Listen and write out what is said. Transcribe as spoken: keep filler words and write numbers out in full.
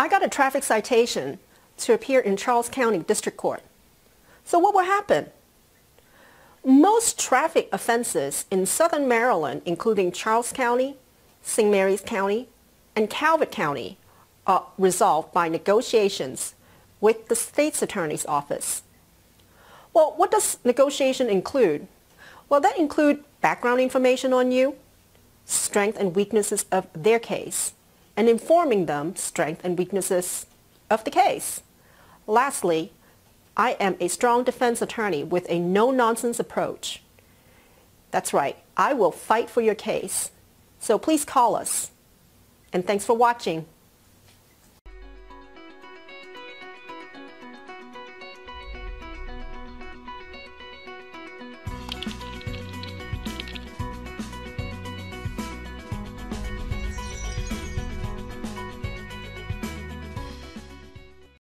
I got a traffic citation to appear in Charles County District Court. So what will happen? Most traffic offenses in Southern Maryland, including Charles County, Saint Mary's County, and Calvert County, are resolved by negotiations with the state's attorney's office. Well, what does negotiation include? Well, that includes background information on you, strengths and weaknesses of their case, and informing them strengths and weaknesses of the case. Lastly, I am a strong defense attorney with a no-nonsense approach. That's right, I will fight for your case. So please call us. And thanks for watching.